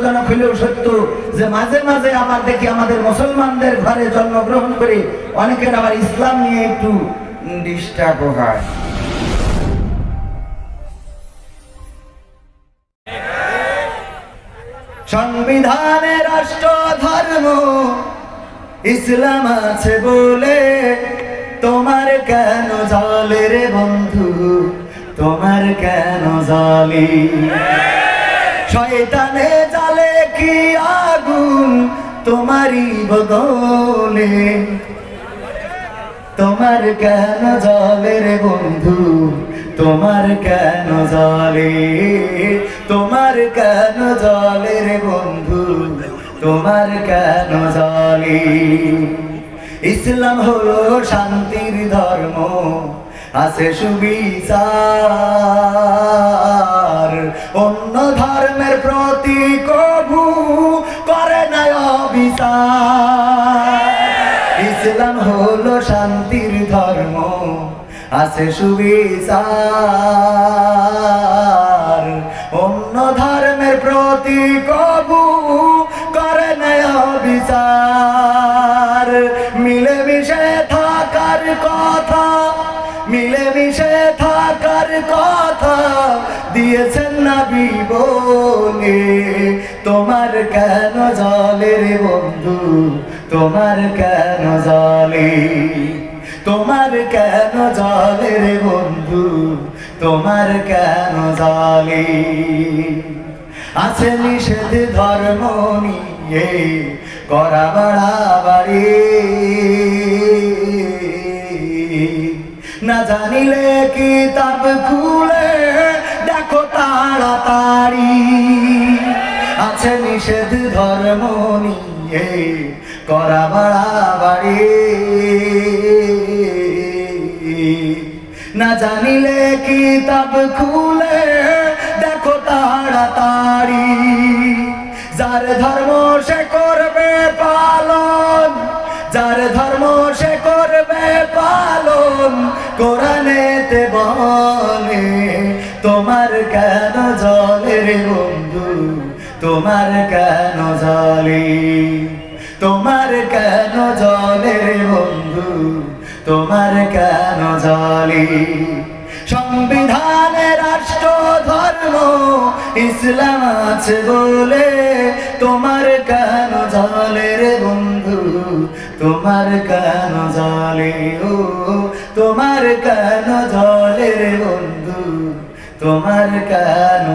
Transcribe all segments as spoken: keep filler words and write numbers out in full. सूचना पेलेও सत्य जे माझे माझे आबार देखि आमादेर मुसलमानदेर घरे जन्मग्रहण करे अनेकेर आबार इस्लाम निये एकटु डिस्टार्ब हय। संविधाने राष्ट्र धर्म इस्लाम आछे बोले तोमार केन जाले रे बंधु तोमार केन जाली शैताने जाले की आगुन तुम्हारी बगले तोमार केन जाले रे बंधु तोमार केन जाले तोमार केन जाले रे बंधु तोमार केन जाले। ইসলাম হলো শান্তির ধর্ম আছে সুবিচার অন্য ধর্মের প্রতি কবু করে না অবিচার। ইসলাম হলো শান্তির ধর্ম আছে সুবিচার অন্য ধর্মের প্রতি কবু করে না অবিচার। मिले मिशे था कर कथा मिले मिशे था कर कथा दिए नबी बोले तोमार केन जाले रे बंधु तोमार केन जाले तोमार केन जाले रे बंधु तोमार केन जाले। आछे निषेध धर्म निये करा बाड़ाबाड़ी ना जानिले किताब खुले देखो ताड़ाताड़ी। आछे निषेध धर्म निये करा बाड़ाबाड़ी ना जानिले किताब खुले देखो ताड़ाताड़ी। जार धर्म से करबे पालन जार धर्म से करबे पालन कुरानेते बने तोमार केन जाले रे बंधु तोमार केन जाले तोमार केन जाले रे बंधु तोमार केन जाले। संविधाने राष्ट्र धर्म इस्लाम आछे बोले तोमार केन जाले रे बंधु तोमार केन जाले ओ तोमार केन जाले रे बंधु तोमार केन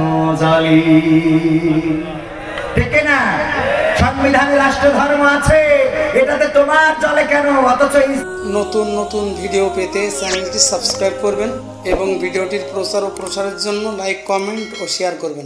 जाले। ठीक ना संविधाने राष्ट्र धर्म आछे এটাতে তোমার জলে কেন অথচ নতুন নতুন ভিডিও পেতে চ্যানেলটি সাবস্ক্রাইব করবেন এবং ভিডিওটির প্রচার ও প্রসারের জন্য লাইক কমেন্ট ও শেয়ার করবেন।